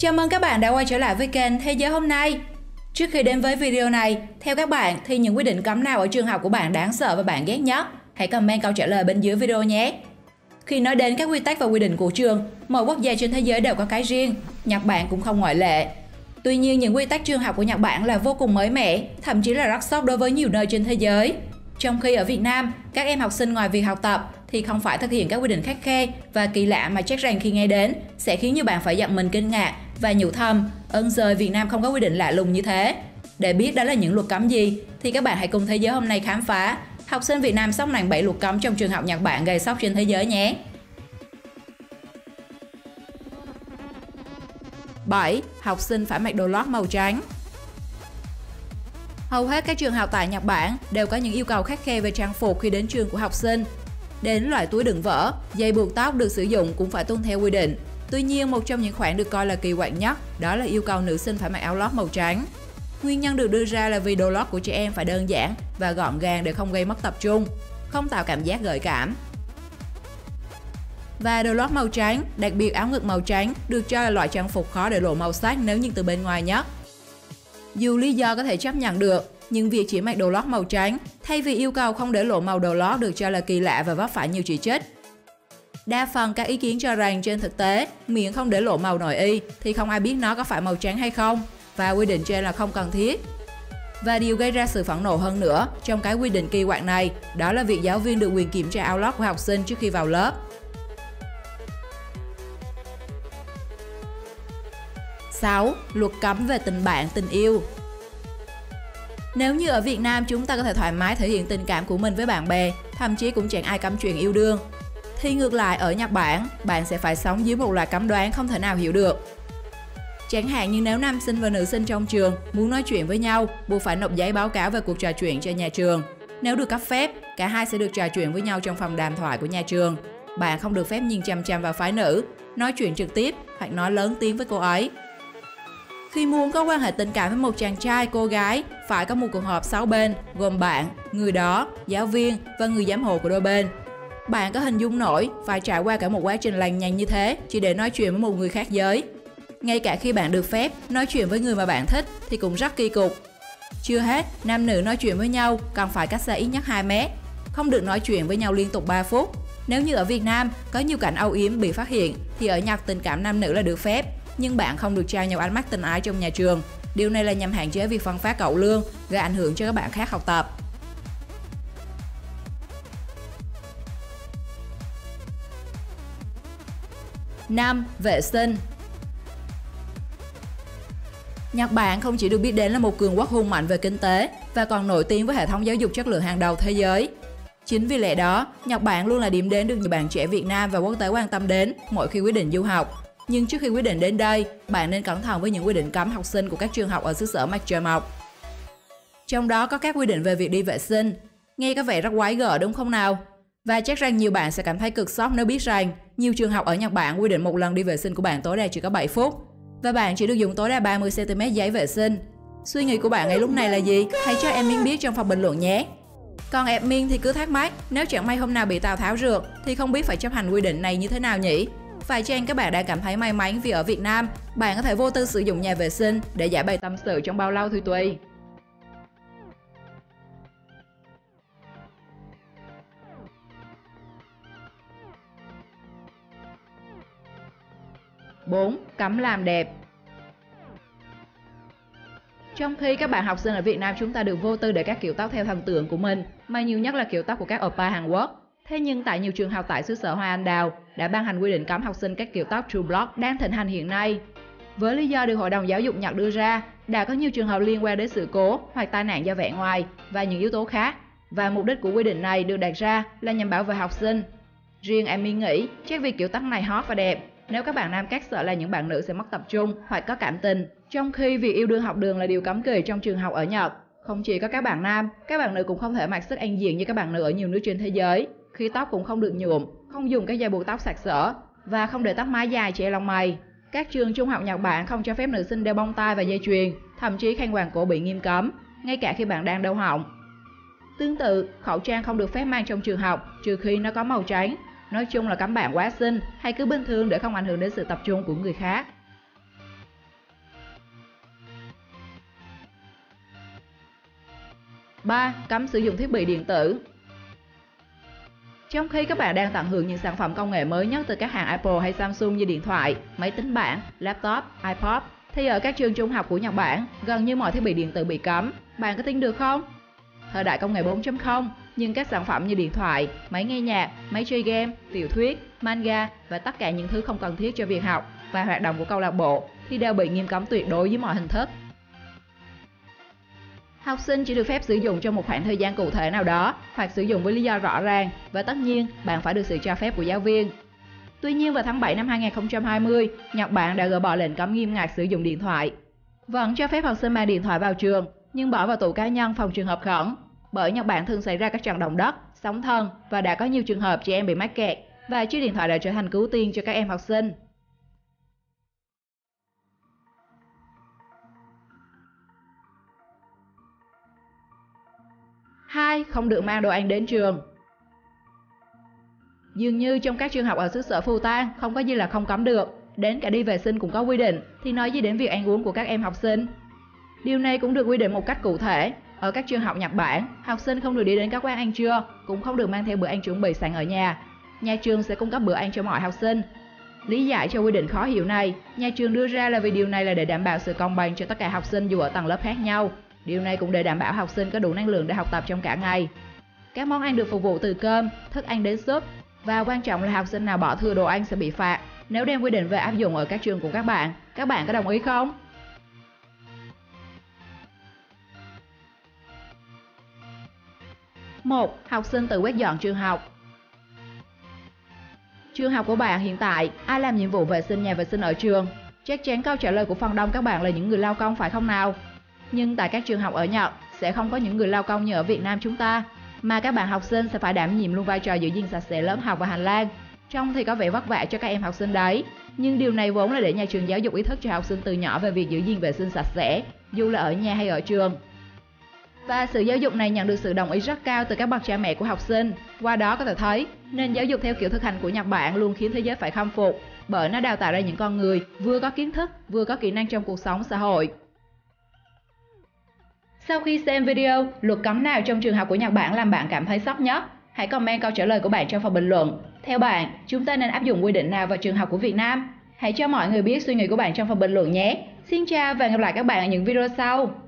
Chào mừng các bạn đã quay trở lại với kênh Thế giới hôm nay. Trước khi đến với video này, theo các bạn thì những quy định cấm nào ở trường học của bạn đáng sợ và bạn ghét nhất? Hãy comment câu trả lời bên dưới video nhé. Khi nói đến các quy tắc và quy định của trường, mọi quốc gia trên thế giới đều có cái riêng, Nhật Bản cũng không ngoại lệ. Tuy nhiên, những quy tắc trường học của Nhật Bản là vô cùng mới mẻ, thậm chí là rất sốc đối với nhiều nơi trên thế giới. Trong khi ở Việt Nam, các em học sinh ngoài việc học tập thì không phải thực hiện các quy định khắt khe và kỳ lạ mà chắc rằng khi nghe đến sẽ khiến nhiều bạn phải giật mình kinh ngạc và nhủ thầm, ơn giời Việt Nam không có quy định lạ lùng như thế. Để biết đó là những luật cấm gì thì các bạn hãy cùng Thế giới hôm nay khám phá học sinh Việt Nam sốc nặng 7 luật cấm trong trường học Nhật Bản gây sốc trên thế giới nhé. 7. Học sinh phải mặc đồ lót màu trắng. Hầu hết các trường học tại Nhật Bản đều có những yêu cầu khắt khe về trang phục khi đến trường của học sinh. Đến loại túi đựng vỡ, dây buộc tóc được sử dụng cũng phải tuân theo quy định. Tuy nhiên, một trong những khoản được coi là kỳ quặc nhất đó là yêu cầu nữ sinh phải mặc áo lót màu trắng. Nguyên nhân được đưa ra là vì đồ lót của trẻ em phải đơn giản và gọn gàng để không gây mất tập trung, không tạo cảm giác gợi cảm. Và đồ lót màu trắng, đặc biệt áo ngực màu trắng, được cho là loại trang phục khó để lộ màu sắc nếu nhìn từ bên ngoài nhất. Dù lý do có thể chấp nhận được, nhưng việc chỉ mặc đồ lót màu trắng thay vì yêu cầu không để lộ màu đồ lót được cho là kỳ lạ và vấp phải nhiều chỉ trích. Đa phần các ý kiến cho rằng trên thực tế, miệng không để lộ màu nội y thì không ai biết nó có phải màu trắng hay không, và quy định trên là không cần thiết. Và điều gây ra sự phẫn nộ hơn nữa trong cái quy định kỳ quặc này đó là việc giáo viên được quyền kiểm tra áo lót của học sinh trước khi vào lớp. 6. Luật cấm về tình bạn, tình yêu. Nếu như ở Việt Nam chúng ta có thể thoải mái thể hiện tình cảm của mình với bạn bè, thậm chí cũng chẳng ai cấm chuyện yêu đương, thì ngược lại ở Nhật Bản, bạn sẽ phải sống dưới một loạt cấm đoán không thể nào hiểu được. Chẳng hạn như nếu nam sinh và nữ sinh trong trường muốn nói chuyện với nhau, buộc phải nộp giấy báo cáo về cuộc trò chuyện cho nhà trường. Nếu được cấp phép, cả hai sẽ được trò chuyện với nhau trong phòng đàm thoại của nhà trường. Bạn không được phép nhìn chằm chằm vào phái nữ, nói chuyện trực tiếp hoặc nói lớn tiếng với cô ấy. Khi muốn có quan hệ tình cảm với một chàng trai, cô gái, phải có một cuộc họp 6 bên, gồm bạn, người đó, giáo viên và người giám hộ của đôi bên. Bạn có hình dung nổi phải trải qua cả một quá trình lằng nhằng như thế chỉ để nói chuyện với một người khác giới. Ngay cả khi bạn được phép nói chuyện với người mà bạn thích thì cũng rất kỳ cục. Chưa hết, nam nữ nói chuyện với nhau cần phải cách xa ít nhất 2 mét, không được nói chuyện với nhau liên tục 3 phút. Nếu như ở Việt Nam có nhiều cảnh âu yếm bị phát hiện thì ở Nhật tình cảm nam nữ là được phép, nhưng bạn không được trao nhau ánh mắt tình ái trong nhà trường. Điều này là nhằm hạn chế việc phân phát cậu lương gây ảnh hưởng cho các bạn khác học tập. 5. Vệ sinh. Nhật Bản không chỉ được biết đến là một cường quốc hùng mạnh về kinh tế và còn nổi tiếng với hệ thống giáo dục chất lượng hàng đầu thế giới. Chính vì lẽ đó, Nhật Bản luôn là điểm đến được nhiều bạn trẻ Việt Nam và quốc tế quan tâm đến mỗi khi quyết định du học. Nhưng trước khi quyết định đến đây, bạn nên cẩn thận với những quy định cấm học sinh của các trường học ở xứ sở mặt trời mọc. Trong đó có các quy định về việc đi vệ sinh. Nghe có vẻ rất quái gở đúng không nào? Và chắc rằng nhiều bạn sẽ cảm thấy cực sốc nếu biết rằng nhiều trường học ở Nhật Bản quy định một lần đi vệ sinh của bạn tối đa chỉ có 7 phút và bạn chỉ được dùng tối đa 30 cm giấy vệ sinh. Suy nghĩ của bạn ngay lúc này là gì? Hãy cho em Miên biết trong phần bình luận nhé! Còn em Miên thì cứ thắc mắc, nếu chẳng may hôm nào bị Tào Tháo rượt thì không biết phải chấp hành quy định này như thế nào nhỉ? Phải chăng các bạn đã cảm thấy may mắn vì ở Việt Nam bạn có thể vô tư sử dụng nhà vệ sinh để giải bày tâm sự trong bao lâu thì tùy. 4. Cấm làm đẹp. Trong khi các bạn học sinh ở Việt Nam chúng ta được vô tư để các kiểu tóc theo thần tượng của mình, mà nhiều nhất là kiểu tóc của các oppa Hàn Quốc. Thế nhưng tại nhiều trường học tại xứ sở Hoa Anh Đào đã ban hành quy định cấm học sinh các kiểu tóc true blonde đang thịnh hành hiện nay. Với lý do được Hội đồng Giáo dục Nhật đưa ra, đã có nhiều trường hợp liên quan đến sự cố hoặc tai nạn do vẻ ngoài và những yếu tố khác. Và mục đích của quy định này được đặt ra là nhằm bảo vệ học sinh. Riêng em Miên nghĩ chắc vì kiểu tóc này hot và đẹp, nếu các bạn nam các sợ là những bạn nữ sẽ mất tập trung hoặc có cảm tình. Trong khi việc yêu đương học đường là điều cấm kỵ trong trường học ở Nhật. Không chỉ có các bạn nam, các bạn nữ cũng không thể mặc sức ăn diện như các bạn nữ ở nhiều nước trên thế giới. Khi tóc cũng không được nhuộm, không dùng các dây buộc tóc sặc sỡ và không để tóc mái dài che lòng mày. Các trường trung học Nhật Bản không cho phép nữ sinh đeo bông tai và dây chuyền, thậm chí khăn quàng cổ bị nghiêm cấm, ngay cả khi bạn đang đau họng. Tương tự, khẩu trang không được phép mang trong trường học trừ khi nó có màu trắng. Nói chung là cấm bạn quá xinh hay cứ bình thường để không ảnh hưởng đến sự tập trung của người khác. 3. Cấm sử dụng thiết bị điện tử. Trong khi các bạn đang tận hưởng những sản phẩm công nghệ mới nhất từ các hàng Apple hay Samsung như điện thoại, máy tính bảng, laptop, iPod, thì ở các trường trung học của Nhật Bản, gần như mọi thiết bị điện tử bị cấm. Bạn có tin được không? Thời đại công nghệ 4.0, nhưng các sản phẩm như điện thoại, máy nghe nhạc, máy chơi game, tiểu thuyết, manga và tất cả những thứ không cần thiết cho việc học và hoạt động của câu lạc bộ thì đều bị nghiêm cấm tuyệt đối dưới mọi hình thức. Học sinh chỉ được phép sử dụng trong một khoảng thời gian cụ thể nào đó hoặc sử dụng với lý do rõ ràng và tất nhiên bạn phải được sự cho phép của giáo viên. Tuy nhiên vào tháng 7 năm 2020, Nhật Bản đã gỡ bỏ lệnh cấm nghiêm ngặt sử dụng điện thoại. Vẫn cho phép học sinh mang điện thoại vào trường nhưng bỏ vào tủ cá nhân phòng trường hợp khẩn. Bởi Nhật Bản thường xảy ra các trận động đất, sóng thần và đã có nhiều trường hợp trẻ em bị mắc kẹt và chiếc điện thoại đã trở thành cứu tinh cho các em học sinh. Không được mang đồ ăn đến trường. Dường như trong các trường học ở xứ sở Bhutan không có gì là không cấm được, đến cả đi vệ sinh cũng có quy định, thì nói gì đến việc ăn uống của các em học sinh. Điều này cũng được quy định một cách cụ thể. Ở các trường học Nhật Bản, học sinh không được đi đến các quán ăn trưa, cũng không được mang theo bữa ăn chuẩn bị sẵn ở nhà. Nhà trường sẽ cung cấp bữa ăn cho mọi học sinh. Lý giải cho quy định khó hiểu này, nhà trường đưa ra là vì điều này là để đảm bảo sự công bằng cho tất cả học sinh dù ở tầng lớp khác nhau. Điều này cũng để đảm bảo học sinh có đủ năng lượng để học tập trong cả ngày. Các món ăn được phục vụ từ cơm, thức ăn đến súp và quan trọng là học sinh nào bỏ thừa đồ ăn sẽ bị phạt. Nếu đem quy định về áp dụng ở các trường của các bạn có đồng ý không? Một, học sinh tự quét dọn trường học. Trường học của bạn hiện tại, ai làm nhiệm vụ vệ sinh nhà vệ sinh ở trường? Chắc chắn câu trả lời của phần đông các bạn là những người lao công phải không nào? Nhưng tại các trường học ở Nhật sẽ không có những người lao công như ở Việt Nam chúng ta, mà các bạn học sinh sẽ phải đảm nhiệm luôn vai trò giữ gìn sạch sẽ lớp học và hành lang. Trông thì có vẻ vất vả cho các em học sinh đấy, nhưng điều này vốn là để nhà trường giáo dục ý thức cho học sinh từ nhỏ về việc giữ gìn vệ sinh sạch sẽ, dù là ở nhà hay ở trường. Và sự giáo dục này nhận được sự đồng ý rất cao từ các bậc cha mẹ của học sinh. Qua đó có thể thấy, nền giáo dục theo kiểu thực hành của Nhật Bản luôn khiến thế giới phải khâm phục, bởi nó đào tạo ra những con người vừa có kiến thức, vừa có kỹ năng trong cuộc sống xã hội. Sau khi xem video, luật cấm nào trong trường học của Nhật Bản làm bạn cảm thấy sốc nhất? Hãy comment câu trả lời của bạn trong phần bình luận. Theo bạn, chúng ta nên áp dụng quy định nào vào trường học của Việt Nam? Hãy cho mọi người biết suy nghĩ của bạn trong phần bình luận nhé. Xin chào và hẹn gặp lại các bạn ở những video sau.